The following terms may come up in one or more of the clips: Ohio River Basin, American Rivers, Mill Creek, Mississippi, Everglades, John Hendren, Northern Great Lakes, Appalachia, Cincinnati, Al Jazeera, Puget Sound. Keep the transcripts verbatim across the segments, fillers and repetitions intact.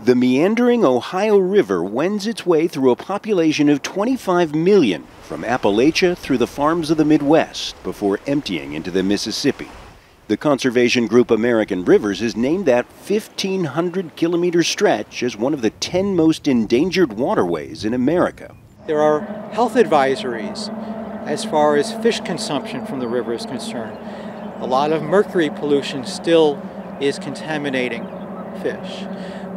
The meandering Ohio River wends its way through a population of twenty-five million from Appalachia through the farms of the Midwest before emptying into the Mississippi. The conservation group American Rivers has named that fifteen hundred kilometer stretch as one of the ten most endangered waterways in America. There are health advisories as far as fish consumption from the river is concerned. A lot of mercury pollution still is contaminating fish.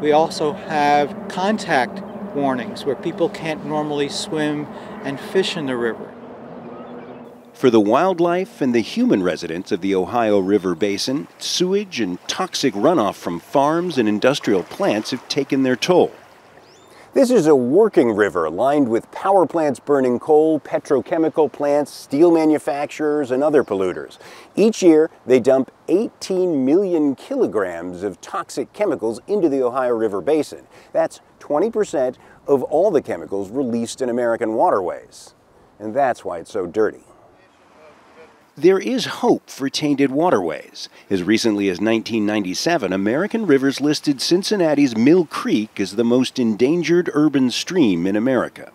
We also have contact warnings where people can't normally swim and fish in the river. For the wildlife and the human residents of the Ohio River Basin, sewage and toxic runoff from farms and industrial plants have taken their toll. This is a working river lined with power plants burning coal, petrochemical plants, steel manufacturers, and other polluters. Each year, they dump eighteen million kilograms of toxic chemicals into the Ohio River Basin. That's twenty percent of all the chemicals released in American waterways. And that's why it's so dirty. There is hope for tainted waterways. As recently as nineteen ninety-seven, American Rivers listed Cincinnati's Mill Creek as the most endangered urban stream in America.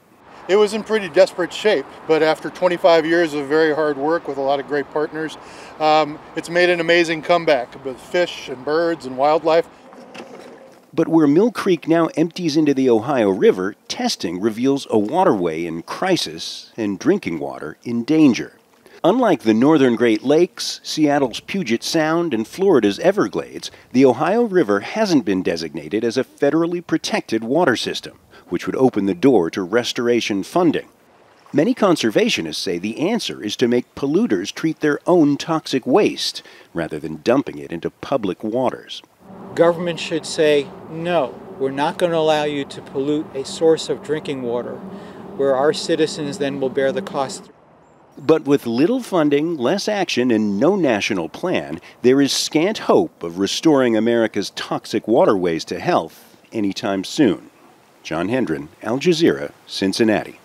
It was in pretty desperate shape, but after twenty-five years of very hard work with a lot of great partners, um, it's made an amazing comeback with fish and birds and wildlife. But where Mill Creek now empties into the Ohio River, testing reveals a waterway in crisis and drinking water in danger. Unlike the Northern Great Lakes, Seattle's Puget Sound, and Florida's Everglades, the Ohio River hasn't been designated as a federally protected water system, which would open the door to restoration funding. Many conservationists say the answer is to make polluters treat their own toxic waste rather than dumping it into public waters. Government should say, no, we're not going to allow you to pollute a source of drinking water, where our citizens then will bear the cost. But with little funding, less action, and no national plan, there is scant hope of restoring America's toxic waterways to health anytime soon. John Hendren, Al Jazeera, Cincinnati.